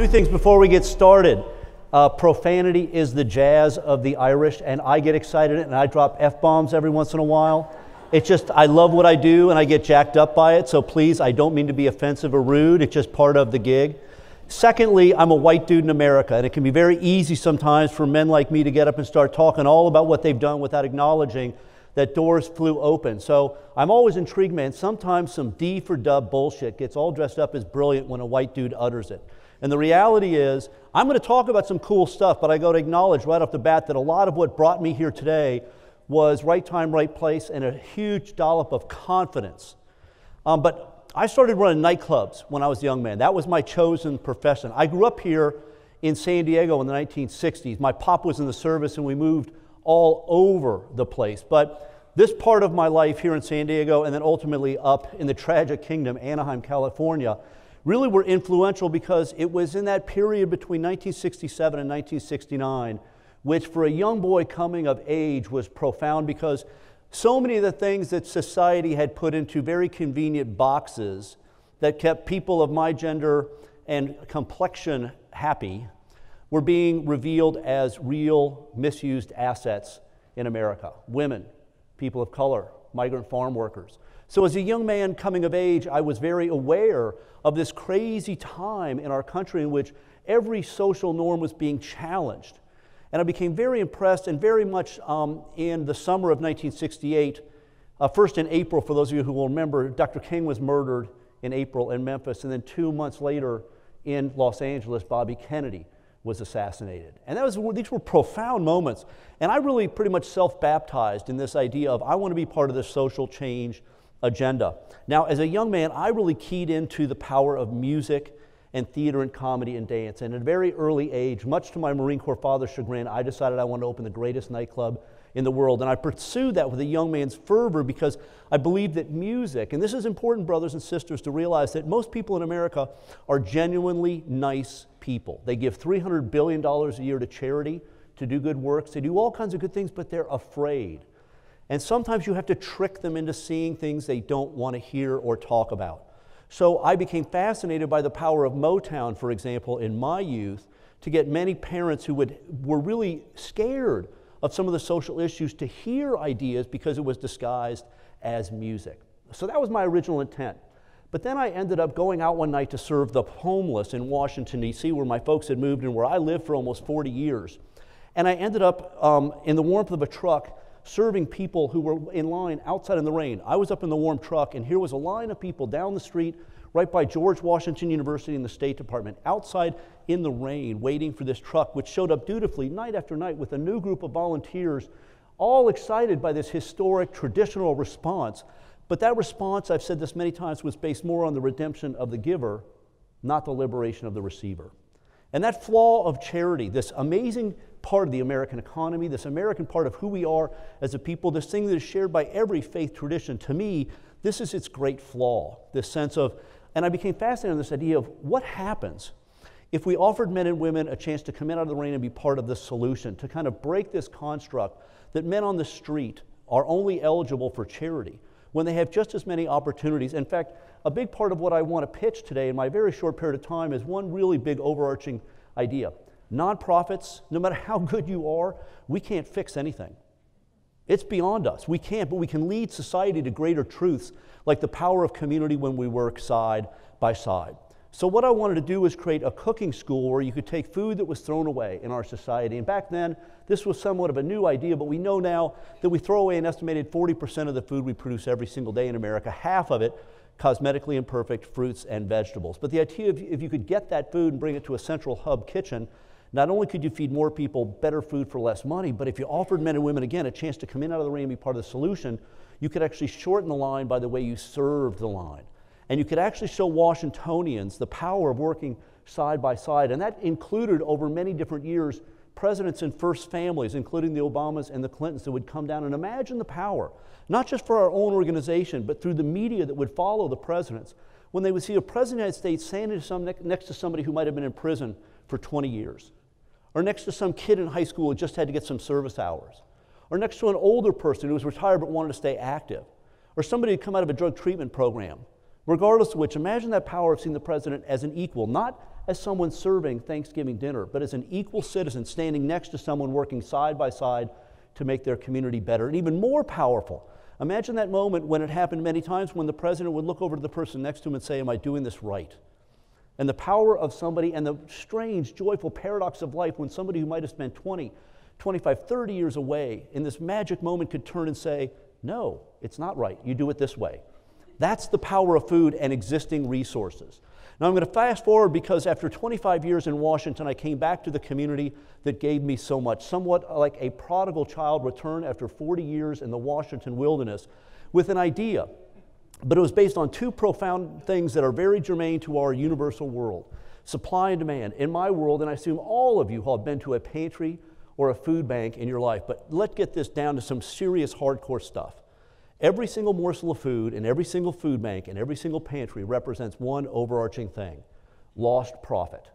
Two things before we get started. Profanity is the jazz of the Irish, and I get excited and I drop F-bombs every once in a while. It's just, I love what I do and I get jacked up by it, so please, I don't mean to be offensive or rude, it's just part of the gig. Secondly, I'm a white dude in America, and it can be very easy sometimes for men like me to get up and start talking all about what they've done without acknowledging that doors flew open. So I'm always intrigued, man, sometimes some D for dub bullshit gets all dressed up as brilliant when a white dude utters it. And the reality is, I'm going to talk about some cool stuff, but I got to acknowledge right off the bat that a lot of what brought me here today was right time, right place, and a huge dollop of confidence. But I started running nightclubs when I was a young man. That was my chosen profession. I grew up here in San Diego in the 1960s. My pop was in the service and we moved all over the place. But this part of my life here in San Diego and then ultimately up in the tragic kingdom, Anaheim, California, really were influential because it was in that period between 1967 and 1969, which for a young boy coming of age was profound because so many of the things that society had put into very convenient boxes that kept people of my gender and complexion happy were being revealed as real misused assets in America. Women, people of color, migrant farm workers. So as a young man coming of age, I was very aware of this crazy time in our country in which every social norm was being challenged. And I became very impressed and very much in the summer of 1968, first in April, for those of you who will remember, Dr. King was murdered in April in Memphis, and then 2 months later in Los Angeles, Bobby Kennedy was assassinated. And that was, these were profound moments. And I really pretty much self-baptized in this idea of I want to be part of this social change agenda. Now, as a young man, I really keyed into the power of music and theater and comedy and dance. And at a very early age, much to my Marine Corps father's chagrin, I decided I wanted to open the greatest nightclub in the world. And I pursued that with a young man's fervor because I believed that music, and this is important, brothers and sisters, to realize that most people in America are genuinely nice people. They give $300 billion a year to charity, to do good works, they do all kinds of good things, but they're afraid. And sometimes you have to trick them into seeing things they don't want to hear or talk about. So I became fascinated by the power of Motown, for example, in my youth, to get many parents who were really scared of some of the social issues to hear ideas because it was disguised as music. So that was my original intent. But then I ended up going out one night to serve the homeless in Washington, D.C., where my folks had moved and where I lived for almost 40 years. And I ended up in the warmth of a truck serving people who were in line outside in the rain. I was up in the warm truck, and here was a line of people down the street right by George Washington University and the State Department, outside in the rain, waiting for this truck, which showed up dutifully night after night with a new group of volunteers, all excited by this historic, traditional response. But that response, I've said this many times, was based more on the redemption of the giver, not the liberation of the receiver. And that flaw of charity, this amazing part of the American economy, this American part of who we are as a people, this thing that is shared by every faith tradition, to me, this is its great flaw, this sense of, and I became fascinated with this idea of what happens if we offered men and women a chance to come in out of the rain and be part of the solution, to kind of break this construct that men on the street are only eligible for charity when they have just as many opportunities. In fact, a big part of what I want to pitch today in my very short period of time is one really big overarching idea. Nonprofits, no matter how good you are, we can't fix anything. It's beyond us. We can't, but we can lead society to greater truths like the power of community when we work side by side. So what I wanted to do was create a cooking school where you could take food that was thrown away in our society. And back then, this was somewhat of a new idea, but we know now that we throw away an estimated 40% of the food we produce every single day in America, half of it cosmetically imperfect fruits and vegetables. But the idea of if you could get that food and bring it to a central hub kitchen, not only could you feed more people better food for less money, but if you offered men and women, again, a chance to come in out of the rain and be part of the solution, you could actually shorten the line by the way you served the line. And you could actually show Washingtonians the power of working side by side. And that included, over many different years, presidents and first families, including the Obamas and the Clintons, that would come down and imagine the power, not just for our own organization, but through the media that would follow the presidents, when they would see a president of the United States standing next to somebody who might have been in prison for 20 years. Or next to some kid in high school who just had to get some service hours. Or next to an older person who was retired but wanted to stay active. Or somebody who'd come out of a drug treatment program. Regardless of which, imagine that power of seeing the president as an equal, not as someone serving Thanksgiving dinner, but as an equal citizen standing next to someone working side by side to make their community better. And even more powerful, imagine that moment when it happened many times when the president would look over to the person next to him and say, "Am I doing this right?" And the power of somebody and the strange, joyful paradox of life when somebody who might have spent 20, 25, 30 years away in this magic moment could turn and say, "No, it's not right. You do it this way." That's the power of food and existing resources. Now I'm going to fast forward because after 25 years in Washington, I came back to the community that gave me so much, somewhat like a prodigal child returned after 40 years in the Washington wilderness with an idea. But it was based on two profound things that are very germane to our universal world, supply and demand. In my world, and I assume all of you have been to a pantry or a food bank in your life, but let's get this down to some serious hardcore stuff. Every single morsel of food in every single food bank and every single pantry represents one overarching thing, lost profit.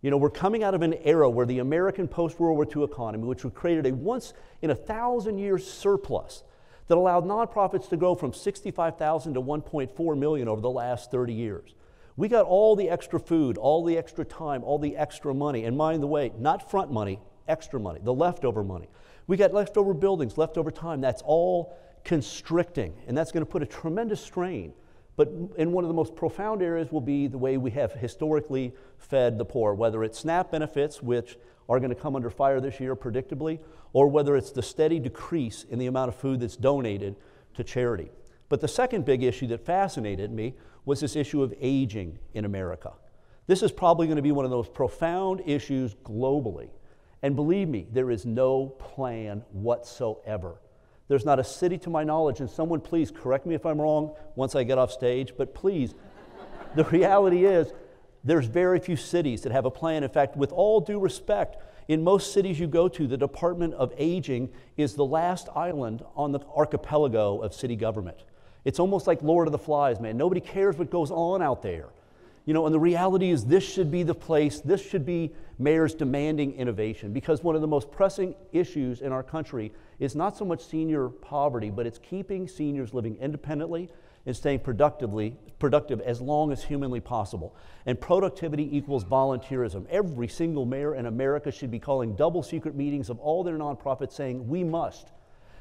You know, we're coming out of an era where the American post-World War II economy, which created a once-in-a-thousand-year surplus that allowed nonprofits to grow from 65,000 to 1.4 million over the last 30 years. We got all the extra food, all the extra time, all the extra money, and mind the way, not front money, extra money, the leftover money. We got leftover buildings, leftover time, that's all constricting, and that's going to put a tremendous strain. But in one of the most profound areas will be the way we have historically fed the poor, whether it's SNAP benefits, which are going to come under fire this year predictably, or whether it's the steady decrease in the amount of food that's donated to charity. But the second big issue that fascinated me was this issue of aging in America. This is probably going to be one of those profound issues globally. And believe me, there is no plan whatsoever. There's not a city to my knowledge, and someone please correct me if I'm wrong once I get off stage, but please, the reality is there's very few cities that have a plan. In fact, with all due respect, in most cities you go to, the Department of Aging is the last island on the archipelago of city government. It's almost like Lord of the Flies, man. Nobody cares what goes on out there. You know, and the reality is this should be the place, this should be mayors demanding innovation, because one of the most pressing issues in our country is not so much senior poverty, but it's keeping seniors living independently and staying productive as long as humanly possible. And productivity equals volunteerism. Every single mayor in America should be calling double secret meetings of all their nonprofits saying, we must.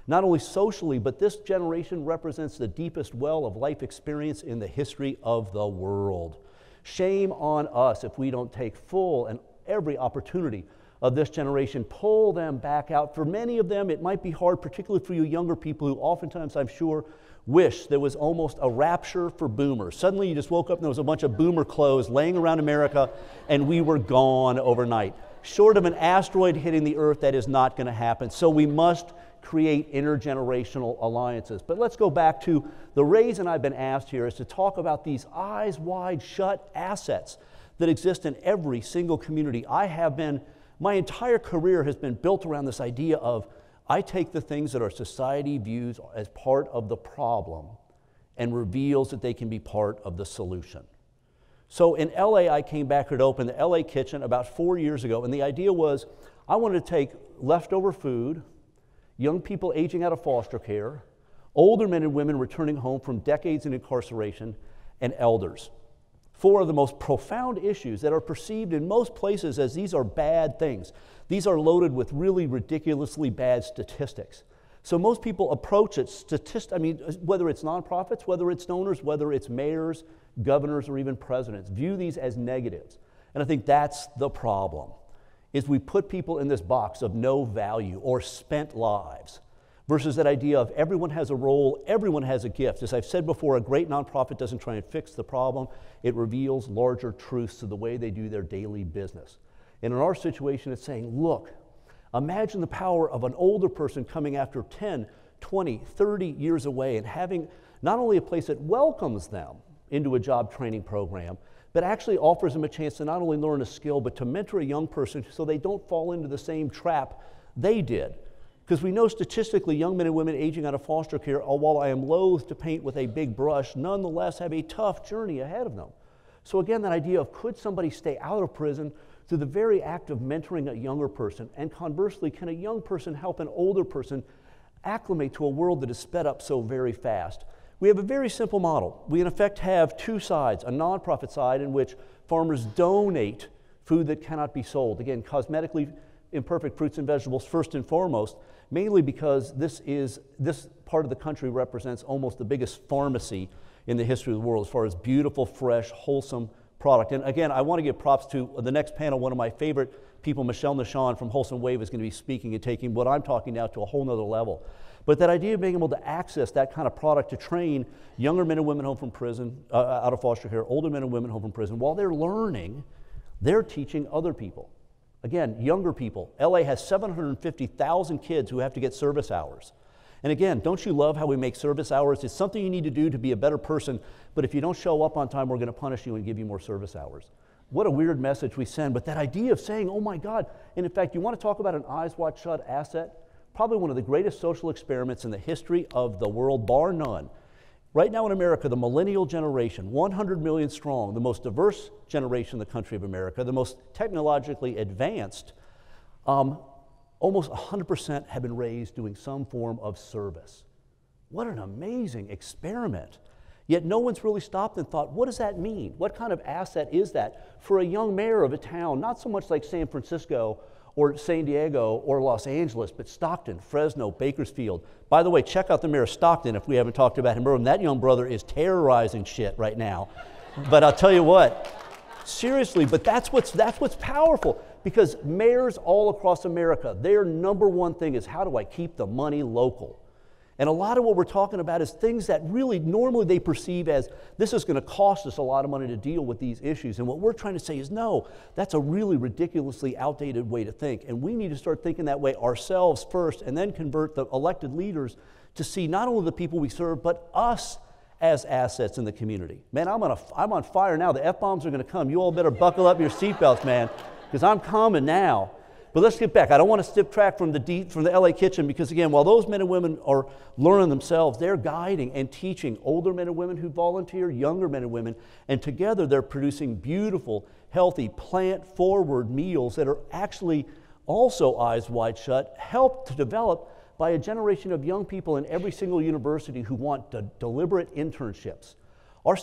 Not only socially, but this generation represents the deepest well of life experience in the history of the world. Shame on us if we don't take full and every opportunity of this generation, pull them back out. For many of them, it might be hard, particularly for you younger people who oftentimes, I'm sure, wish there was almost a rapture for boomers. Suddenly you just woke up and there was a bunch of boomer clothes laying around America and we were gone overnight. Short of an asteroid hitting the earth, that is not going to happen. So we must create intergenerational alliances. But let's go back to the reason I've been asked here is to talk about these eyes wide shut assets that exist in every single community. My entire career has been built around this idea of I take the things that our society views as part of the problem and reveals that they can be part of the solution. So in LA, I came back here to open the LA Kitchen about 4 years ago, and the idea was I wanted to take leftover food, young people aging out of foster care, older men and women returning home from decades in incarceration, and elders. Four of the most profound issues that are perceived in most places as these are bad things. These are loaded with really ridiculously bad statistics. So most people approach it, whether it's nonprofits, whether it's donors, whether it's mayors, governors, or even presidents, view these as negatives. And I think that's the problem, is we put people in this box of no value or spent lives versus that idea of everyone has a role, everyone has a gift. As I've said before, a great nonprofit doesn't try and fix the problem. It reveals larger truths to the way they do their daily business. And in our situation, it's saying, look, imagine the power of an older person coming after 10, 20, 30 years away and having not only a place that welcomes them into a job training program, but actually offers them a chance to not only learn a skill, but to mentor a young person so they don't fall into the same trap they did. Because we know statistically young men and women aging out of foster care, while I am loath to paint with a big brush, nonetheless have a tough journey ahead of them. So again, that idea of could somebody stay out of prison through the very act of mentoring a younger person? And conversely, can a young person help an older person acclimate to a world that is sped up so very fast? We have a very simple model. We in effect have two sides, a nonprofit side in which farmers donate food that cannot be sold. Again, cosmetically imperfect fruits and vegetables first and foremost, mainly because this part of the country represents almost the biggest pharmacy in the history of the world as far as beautiful, fresh, wholesome product. And again, I want to give props to the next panel. One of my favorite people, Michelle Nishan from Wholesome Wave, is going to be speaking and taking what I'm talking now to a whole nother level. But that idea of being able to access that kind of product to train younger men and women home from prison, out of foster care, older men and women home from prison, while they're learning, they're teaching other people. Again, younger people. LA has 750,000 kids who have to get service hours. And again, don't you love how we make service hours? It's something you need to do to be a better person, but if you don't show up on time, we're going to punish you and give you more service hours. What a weird message we send, but that idea of saying, oh my God, and in fact, you want to talk about an eyes wide shut asset? Probably one of the greatest social experiments in the history of the world, bar none. Right now in America, the millennial generation, 100 million strong, the most diverse generation in the country of America, the most technologically advanced, almost 100% have been raised doing some form of service. What an amazing experiment. Yet no one's really stopped and thought, what does that mean? What kind of asset is that for a young mayor of a town, not so much like San Francisco or San Diego or Los Angeles, but Stockton, Fresno, Bakersfield. By the way, check out the mayor of Stockton if we haven't talked about him. And that young brother is terrorizing shit right now. But I'll tell you what, seriously, but that's what's powerful, because mayors all across America, their number one thing is, how do I keep the money local? And a lot of what we're talking about is things that really normally they perceive as, this is going to cost us a lot of money to deal with these issues. And what we're trying to say is, no, that's a really ridiculously outdated way to think. And we need to start thinking that way ourselves first, and then convert the elected leaders to see not only the people we serve, but us as assets in the community. Man, I'm on fire now. The F-bombs are going to come. You all better buckle up your seatbelts, man, because I'm coming now. But let's get back. I don't want to step back from the L.A. Kitchen, because again, while those men and women are learning themselves, they're guiding and teaching older men and women who volunteer, younger men and women, and together they're producing beautiful, healthy, plant-forward meals that are actually also eyes wide shut, helped to develop by a generation of young people in every single university who want deliberate internships. Our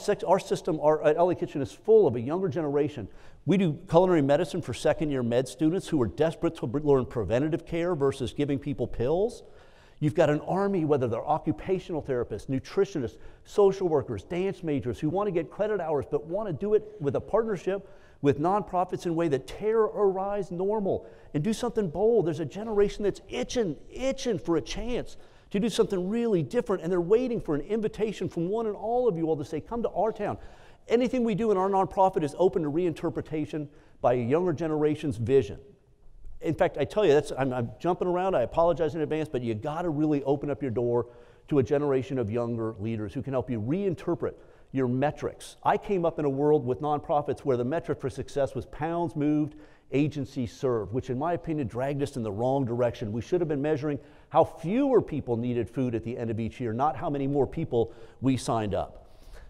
L.A. Kitchen is full of a younger generation. We do culinary medicine for second-year med students who are desperate to learn preventative care versus giving people pills. You've got an army, whether they're occupational therapists, nutritionists, social workers, dance majors, who want to get credit hours but want to do it with a partnership with nonprofits in a way that terrorize normal and do something bold. There's a generation that's itching for a chance to do something really different, and they're waiting for an invitation from one and all of you all to say, come to our town. Anything we do in our nonprofit is open to reinterpretation by a younger generation's vision. In fact, I tell you, I'm jumping around, I apologize in advance, but you gotta really open up your door to a generation of younger leaders who can help you reinterpret your metrics. I came up in a world with nonprofits where the metric for success was pounds moved, agency served, which in my opinion dragged us in the wrong direction. We should have been measuring how fewer people needed food at the end of each year, not how many more people we signed up.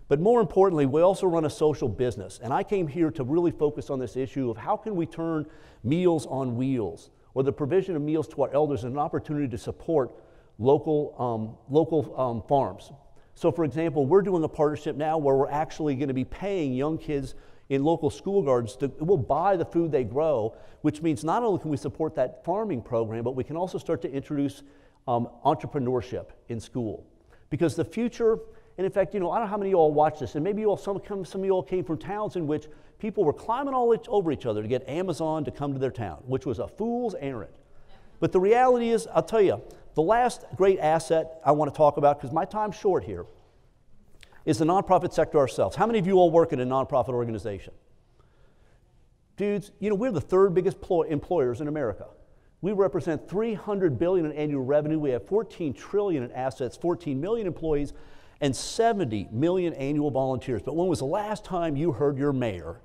But more importantly, we also run a social business, and I came here to really focus on this issue of how can we turn Meals on Wheels, or the provision of meals to our elders, an opportunity to support local farms. So for example, we're doing a partnership now where we're actually going to be paying young kids in local school gardens we'll buy the food they grow, which means not only can we support that farming program, but we can also start to introduce entrepreneurship in school. Because the future, and in fact, you know, I don't know how many of you all watched this, and maybe you all, some of you all came from towns in which people were climbing all over each other to get Amazon to come to their town, which was a fool's errand. But the reality is, I'll tell you, the last great asset I want to talk about, because my time's short here, is the nonprofit sector ourselves. How many of you all work in a nonprofit organization? Dudes, you know, we're the third biggest employers in America. We represent $300 billion in annual revenue. We have $14 trillion in assets, 14 million employees, and 70 million annual volunteers. But when was the last time you heard your mayor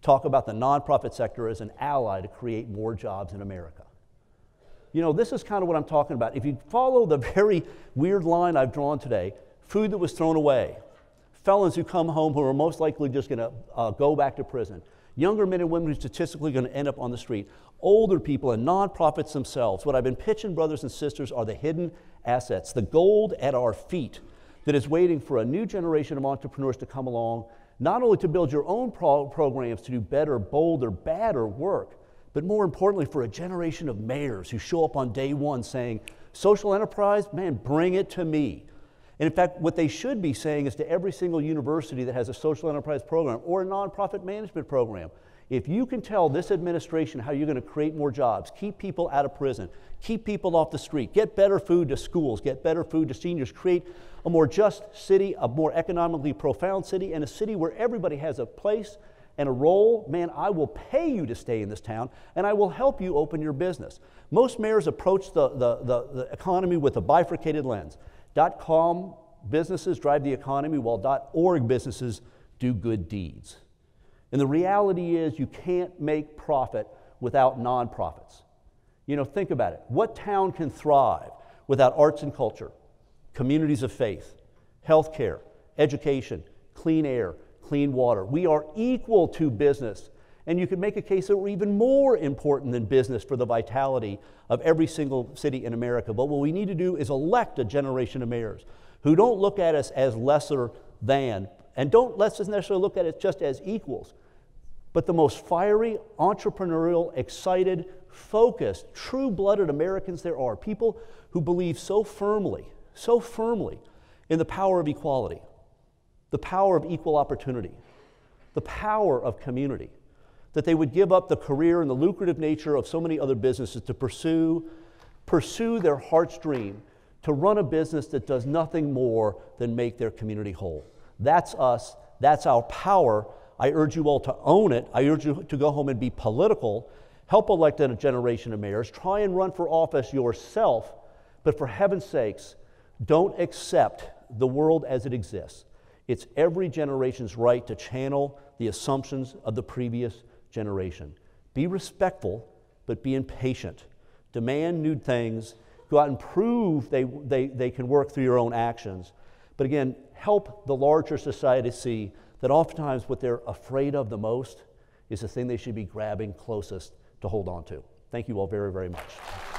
talk about the nonprofit sector as an ally to create more jobs in America? You know, this is kind of what I'm talking about. If you follow the very weird line I've drawn today, food that was thrown away, felons who come home who are most likely just going to go back to prison, younger men and women who are statistically going to end up on the street, older people and nonprofits themselves. What I've been pitching, brothers and sisters, are the hidden assets, the gold at our feet that is waiting for a new generation of entrepreneurs to come along, not only to build your own programs to do better, bolder, badder work, but more importantly for a generation of mayors who show up on day one saying, social enterprise, man, bring it to me. And in fact, what they should be saying is to every single university that has a social enterprise program or a nonprofit management program, if you can tell this administration how you're going to create more jobs, keep people out of prison, keep people off the street, get better food to schools, get better food to seniors, create a more just city, a more economically profound city, and a city where everybody has a place and a role, man, I will pay you to stay in this town, and I will help you open your business. Most mayors approach the economy with a bifurcated lens. .com businesses drive the economy, while .org businesses do good deeds. And the reality is you can't make profit without nonprofits. You know, think about it. What town can thrive without arts and culture, communities of faith, healthcare, education, clean air, clean water? We are equal to business, and you can make a case that we're even more important than business for the vitality of every single city in America. But what we need to do is elect a generation of mayors who don't look at us as lesser than, and don't let's necessarily look at it just as equals, but the most fiery, entrepreneurial, excited, focused, true-blooded Americans there are, people who believe so firmly in the power of equality, the power of equal opportunity, the power of community, that they would give up the career and the lucrative nature of so many other businesses to pursue their heart's dream, to run a business that does nothing more than make their community whole. That's us, that's our power. I urge you all to own it. I urge you to go home and be political, help elect a generation of mayors, try and run for office yourself, but for heaven's sakes, don't accept the world as it exists. It's every generation's right to channel the assumptions of the previous generation. Be respectful, but be impatient. Demand new things. Go out and prove they can work through your own actions. But again, help the larger society see that oftentimes what they're afraid of the most is the thing they should be grabbing closest to hold on to. Thank you all very, very much.